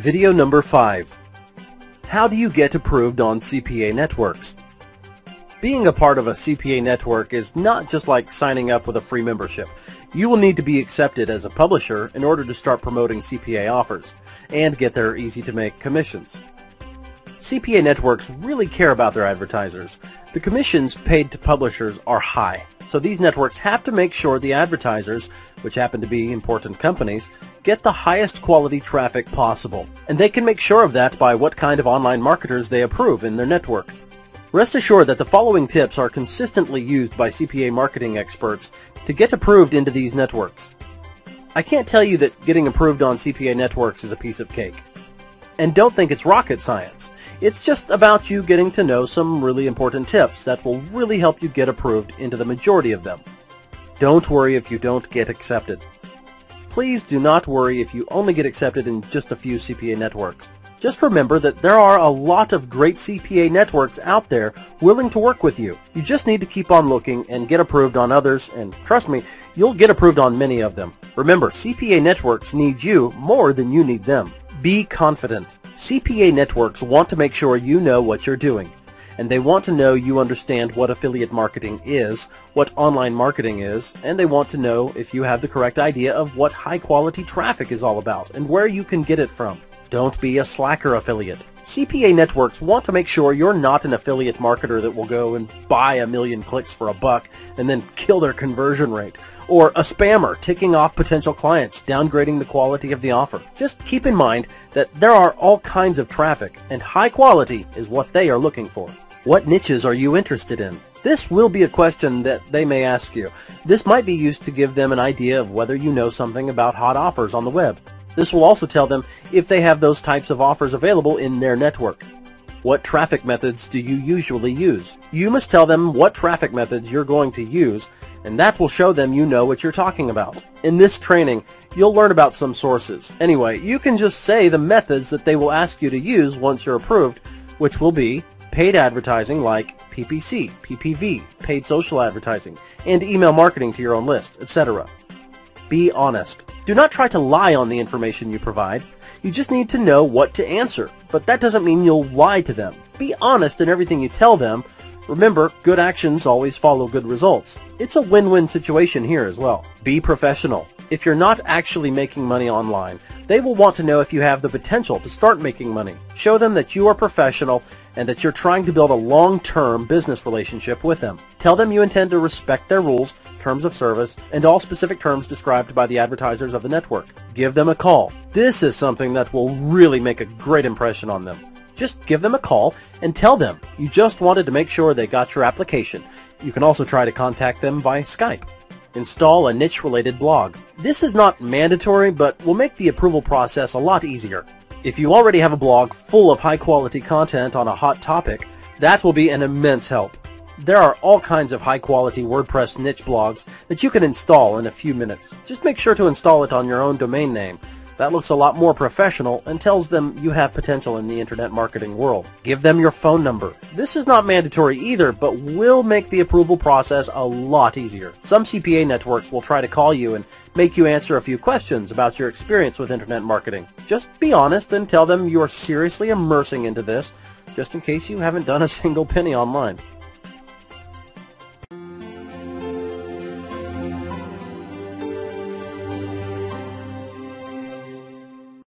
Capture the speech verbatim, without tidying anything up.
Video number five. How do you get approved on C P A networks? Being a part of a C P A network is not just like signing up with a free membership. You will need to be accepted as a publisher in order to start promoting C P A offers and get their easy-to-make commissions. C P A networks really care about their advertisers. The commissions paid to publishers are high, so these networks have to make sure the advertisers, which happen to be important companies, get the highest quality traffic possible, and they can make sure of that by what kind of online marketers they approve in their network. Rest assured that the following tips are consistently used by C P A marketing experts to get approved into these networks. I can't tell you that getting approved on C P A networks is a piece of cake. And don't think it's rocket science. It's just about you getting to know some really important tips that will really help you get approved into the majority of them. Don't worry if you don't get accepted. Please do not worry if you only get accepted in just a few C P A networks. Just remember that there are a lot of great C P A networks out there willing to work with you. You just need to keep on looking and get approved on others, and trust me, you'll get approved on many of them. Remember, C P A networks need you more than you need them. Be confident. C P A networks want to make sure you know what you're doing, and they want to know you understand what affiliate marketing is, what online marketing is, and they want to know if you have the correct idea of what high-quality traffic is all about and where you can get it from. Don't be a slacker affiliate. C P A networks want to make sure you're not an affiliate marketer that will go and buy a million clicks for a buck and then kill their conversion rate, or a spammer ticking off potential clients, downgrading the quality of the offer. Just keep in mind that there are all kinds of traffic, and high quality is what they are looking for. What niches are you interested in? This will be a question that they may ask you. This might be used to give them an idea of whether you know something about hot offers on the web. This will also tell them if they have those types of offers available in their network. What traffic methods do you usually use? You must tell them what traffic methods you're going to use, and that will show them you know what you're talking about. In this training, you'll learn about some sources. Anyway, you can just say the methods that they will ask you to use once you're approved, which will be paid advertising like P P C, P P V, paid social advertising, and email marketing to your own list, et cetera. Be honest. Do not try to lie on the information you provide. You just need to know what to answer, but that doesn't mean you'll lie to them. Be honest in everything you tell them. Remember, good actions always follow good results. It's a win-win situation here as well. Be professional. If you're not actually making money online, they will want to know if you have the potential to start making money. Show them that you are professional and that you're trying to build a long-term business relationship with them. Tell them you intend to respect their rules, terms of service, and all specific terms described by the advertisers of the network. Give them a call. This is something that will really make a great impression on them. Just give them a call and tell them you just wanted to make sure they got your application. You can also try to contact them by Skype. Install a niche-related blog. This is not mandatory, but will make the approval process a lot easier. If you already have a blog full of high-quality content on a hot topic, that will be an immense help. There are all kinds of high-quality WordPress niche blogs that you can install in a few minutes. Just make sure to install it on your own domain name. That looks a lot more professional and tells them you have potential in the internet marketing world. Give them your phone number. This is not mandatory either, but will make the approval process a lot easier. Some C P A networks will try to call you and make you answer a few questions about your experience with internet marketing. Just be honest and tell them you are seriously immersing into this, just in case you haven't done a single penny online.